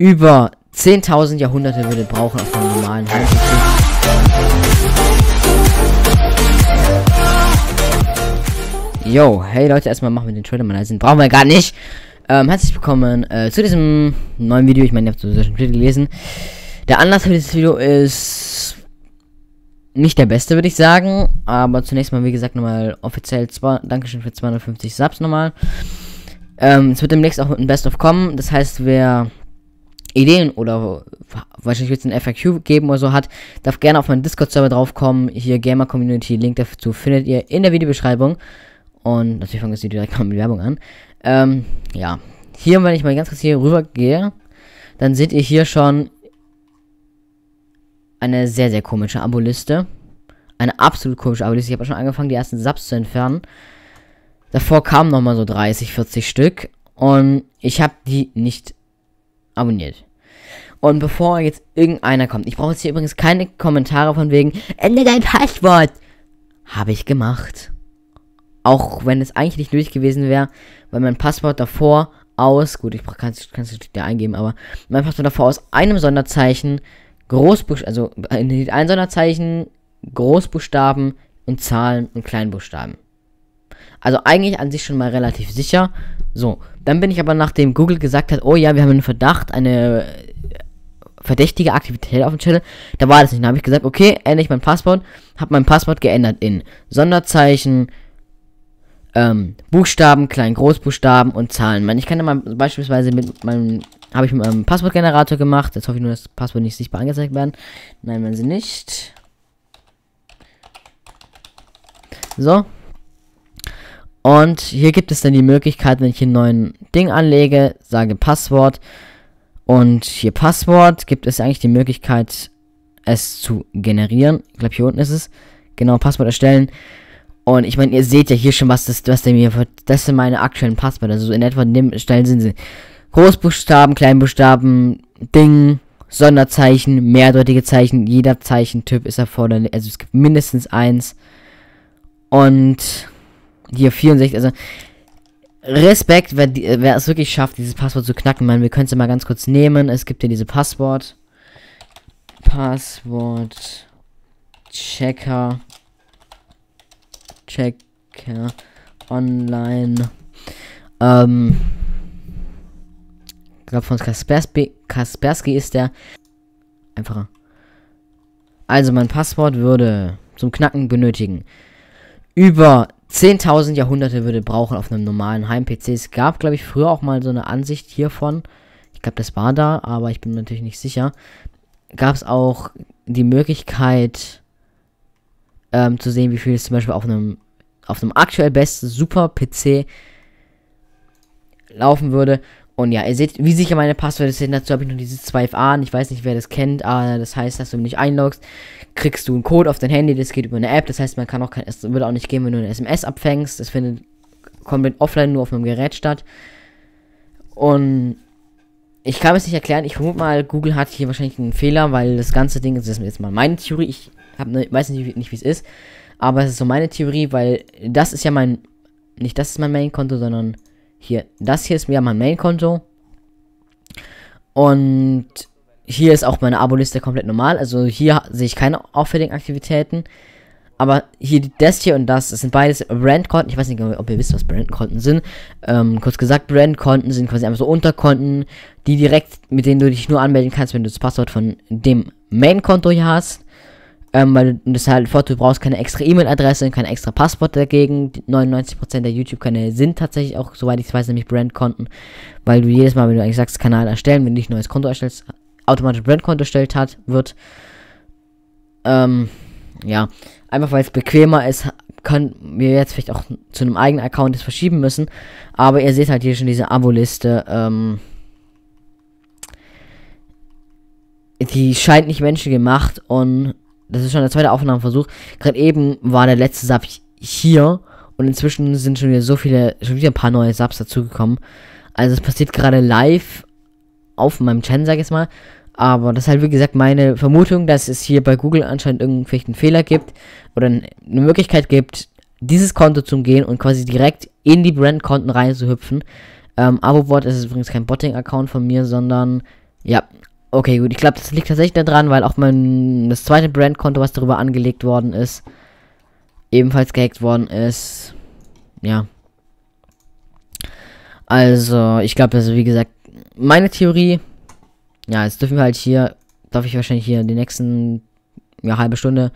über 10.000 Jahrhunderte würde brauchen auf einem normalen Heimcomputer. Yo, hey Leute, erstmal machen wir den Trailer mal leise, brauchen wir gar nicht. Herzlich willkommen zu diesem neuen Video. Ich meine, ihr habt sowieso schon viel gelesen. Der Anlass für dieses Video ist nicht der beste, würde ich sagen. Aber zunächst mal, wie gesagt, nochmal offiziell Dankeschön für 250 Subs nochmal. Es wird demnächst auch ein Best-of kommen. Das heißt, wer Ideen oder wahrscheinlich wird es ein FAQ geben oder so hat, darf gerne auf meinen Discord-Server draufkommen. Hier Gamer Community, Link dazu findet ihr in der Videobeschreibung. Und natürlich fangen wir direkt mal mit Werbung an. Ja. Hier, wenn ich mal ganz kurz hier rüber gehe, dann seht ihr hier schon eine sehr, sehr komische Abo-Liste. Eine absolut komische Abo-Liste. Ich habe schon angefangen, die ersten Subs zu entfernen. Davor kamen nochmal so 30, 40 Stück. Und ich habe die nicht abonniert. Und bevor jetzt irgendeiner kommt, ich brauche jetzt hier übrigens keine Kommentare von wegen, ändere dein Passwort! Habe ich gemacht. Auch wenn es eigentlich nicht nötig gewesen wäre, weil mein Passwort davor aus, gut, ich kann es natürlich da eingeben, aber mein Passwort davor aus einem Sonderzeichen, Großbuchstaben, also ein Sonderzeichen, Großbuchstaben und Zahlen und Kleinbuchstaben. Also eigentlich an sich schon mal relativ sicher. So, dann bin ich aber, nachdem Google gesagt hat, oh ja, wir haben einen Verdacht, eine verdächtige Aktivität auf dem Channel, da war das nicht. Da habe ich gesagt, okay, ändere ich mein Passwort, habe mein Passwort geändert in Sonderzeichen, Buchstaben, kleinen Großbuchstaben und Zahlen. Ich kann ja mal beispielsweise mit meinem, habe ich mit meinem Passwortgenerator gemacht. Jetzt hoffe ich nur, dass Passwort nicht sichtbar angezeigt werden. Nein, wenn sie nicht. So. Und hier gibt es dann die Möglichkeit, wenn ich hier einen neuen Ding anlege, sage Passwort und hier Passwort, gibt es eigentlich die Möglichkeit, es zu generieren. Ich glaube, hier unten ist es. Genau, Passwort erstellen. Und ich meine, ihr seht ja hier schon, was der mir, das sind meine aktuellen Passwörter. Also so in etwa stellen sind sie Großbuchstaben, Kleinbuchstaben, Ding, Sonderzeichen, mehrdeutige Zeichen, jeder Zeichentyp ist erforderlich. Also es gibt mindestens eins. Und hier 64, also Respekt, wer es wirklich schafft, dieses Passwort zu knacken. Ich meine, wir können es ja mal ganz kurz nehmen. Es gibt hier diese Passwort-Checker. Checker online. Ich glaube von Kaspersky ist der. Einfacher. Also mein Passwort würde zum Knacken benötigen. Über 10.000 Jahrhunderte würde brauchen auf einem normalen Heim-PC. Es gab, glaube ich, früher auch mal so eine Ansicht hiervon. Ich glaube, das war da, aber ich bin natürlich nicht sicher. Gab es auch die Möglichkeit zu sehen, wie viel es zum Beispiel auf einem aktuell besten super PC laufen würde. Und ja, ihr seht, wie sicher meine Passwörter sind. Dazu habe ich nur diese 2FA. Ich weiß nicht, wer das kennt, aber das heißt, dass du nicht einloggst, kriegst du einen Code auf dein Handy, das geht über eine App. Das heißt, man kann auch kein, es würde auch nicht gehen, wenn du eine SMS abfängst. Das findet komplett offline nur auf einem Gerät statt. Und ich kann es nicht erklären. Ich vermute mal, Google hat hier wahrscheinlich einen Fehler, weil das ganze Ding, das ist jetzt mal meine Theorie, ich weiß nicht, wie es ist, aber es ist so meine Theorie, weil das ist ja mein, nicht das ist mein Main-Konto, sondern hier, das hier ist ja mein Main-Konto und hier ist auch meine Abo-Liste komplett normal, also hier sehe ich keine auffälligen Aktivitäten, aber hier das hier und das sind beides Brandkonten. Ich weiß nicht, ob ihr wisst, was Brandkonten sind, kurz gesagt, Brandkonten sind quasi einfach so Unterkonten, die direkt, mit denen du dich nur anmelden kannst, wenn du das Passwort von dem Main-Konto hier hast. Weil du das halt fort, du brauchst keine extra E-Mail-Adresse und kein extra Passwort dagegen. 99% der YouTube-Kanäle sind tatsächlich auch, soweit ich weiß, nämlich Brandkonten. Weil du jedes Mal, wenn du eigentlich sagst, Kanal erstellen, wenn du nicht ein neues Konto erstellst, automatisch Brandkonto erstellt wird. Ja, einfach weil es bequemer ist, können wir jetzt vielleicht auch zu einem eigenen Account das verschieben müssen. Aber ihr seht halt hier schon diese Abo-Liste, die scheint nicht menschengemacht und das ist schon der zweite Aufnahmeversuch. Gerade eben war der letzte Sub hier. Und inzwischen sind schon wieder so viele, schon wieder ein paar neue Subs dazugekommen. Also es passiert gerade live auf meinem Channel, sag ich jetzt mal. Aber das ist halt, wie gesagt, meine Vermutung, dass es hier bei Google anscheinend irgendwie einen Fehler gibt. Oder eine Möglichkeit gibt, dieses Konto zu umgehen und quasi direkt in die Brandkonten reinzuhüpfen. Abobot ist übrigens kein Botting-Account von mir, sondern Ja, okay, gut. Ich glaube, das liegt tatsächlich daran, weil auch das zweite Brandkonto, was darüber angelegt worden ist, ebenfalls gehackt worden ist. Ja. Also, ich glaube, das ist, wie gesagt, meine Theorie. Ja, jetzt dürfen wir halt hier, darf ich wahrscheinlich hier in den nächsten, ja, halbe Stunde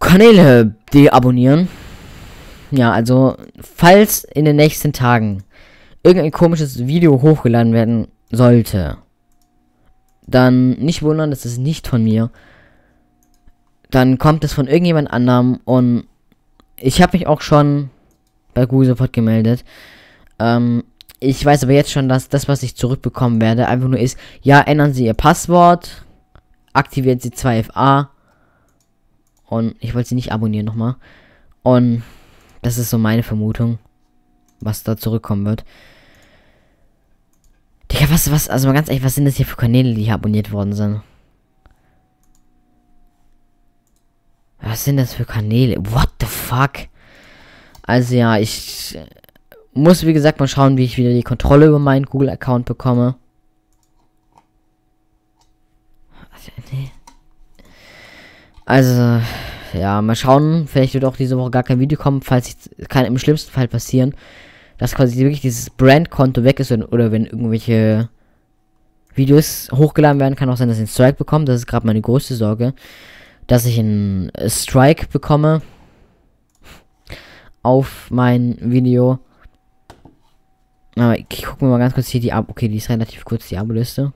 Kanäle deabonnieren. Ja, also, falls in den nächsten Tagen irgendein komisches Video hochgeladen werden sollte, dann nicht wundern, das ist nicht von mir. Dann kommt es von irgendjemand anderem und ich habe mich auch schon bei Google sofort gemeldet. Ich weiß aber jetzt schon, dass das, was ich zurückbekommen werde, einfach nur ist, ja, ändern Sie Ihr Passwort, aktivieren Sie 2FA und ich wollte Sie nicht abonnieren nochmal. Und das ist so meine Vermutung, was da zurückkommen wird. Digga, also mal ganz ehrlich, was sind das hier für Kanäle, die hier abonniert worden sind? Was sind das für Kanäle? What the fuck? Also ja, ich muss, wie gesagt, mal schauen, wie ich wieder die Kontrolle über meinen Google-Account bekomme. Also, ja, mal schauen. Vielleicht wird auch diese Woche gar kein Video kommen, falls es kann im schlimmsten Fall passieren, dass quasi wirklich dieses Brandkonto weg ist oder wenn irgendwelche Videos hochgeladen werden, kann auch sein, dass ich einen Strike bekomme. Das ist gerade meine größte Sorge, dass ich einen Strike bekomme auf mein Video. Aber ich gucke mir mal ganz kurz hier die Abo. Okay, die ist relativ kurz, die Abo-Liste.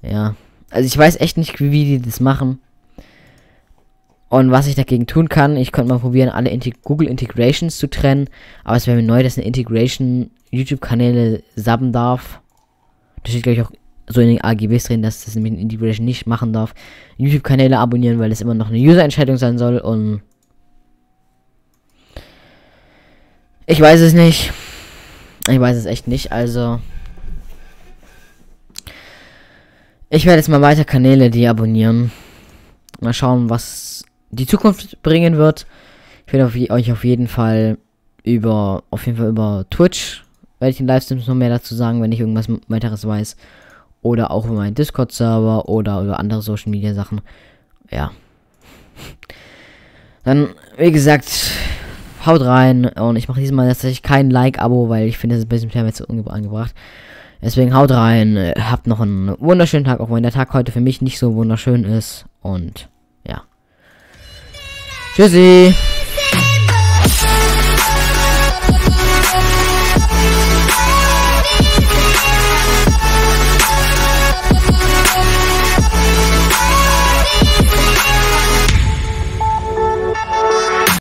Ja. Also ich weiß echt nicht, wie die das machen. Und was ich dagegen tun kann, ich könnte mal probieren, alle Google Integrations zu trennen. Aber es wäre mir neu, dass eine Integration YouTube-Kanäle subben darf. Das steht, glaube ich, auch so in den AGBs drin, dass das nämlich eine Integration nicht machen darf. YouTube-Kanäle abonnieren, weil es immer noch eine User-Entscheidung sein soll und ich weiß es nicht. Ich weiß es echt nicht, also ich werde jetzt mal weiter Kanäle deabonnieren. Mal schauen, was die Zukunft bringen wird. Ich werde euch auf jeden Fall über Twitch werde ich in Livestreams noch mehr dazu sagen, wenn ich irgendwas weiteres weiß. Oder auch über meinen Discord-Server oder über andere Social-Media-Sachen. Ja. Dann, wie gesagt, haut rein. Und ich mache diesmal tatsächlich kein Like-Abo, weil ich finde, das ist bei diesem Thema jetzt angebracht. Deswegen haut rein. Habt noch einen wunderschönen Tag, auch wenn der Tag heute für mich nicht so wunderschön ist. Und ja. Tschüssi.